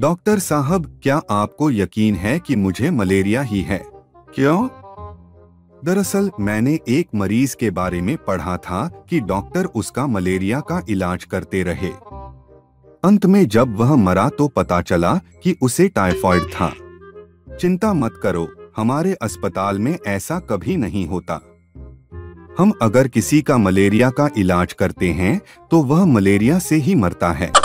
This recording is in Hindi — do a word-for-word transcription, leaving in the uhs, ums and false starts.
डॉक्टर साहब, क्या आपको यकीन है कि मुझे मलेरिया ही है? क्यों? दरअसल मैंने एक मरीज के बारे में पढ़ा था कि डॉक्टर उसका मलेरिया का इलाज करते रहे। अंत में जब वह मरा तो पता चला कि उसे टाइफॉइड था। चिंता मत करो, हमारे अस्पताल में ऐसा कभी नहीं होता। हम अगर किसी का मलेरिया का इलाज करते हैं तो वह मलेरिया से ही मरता है।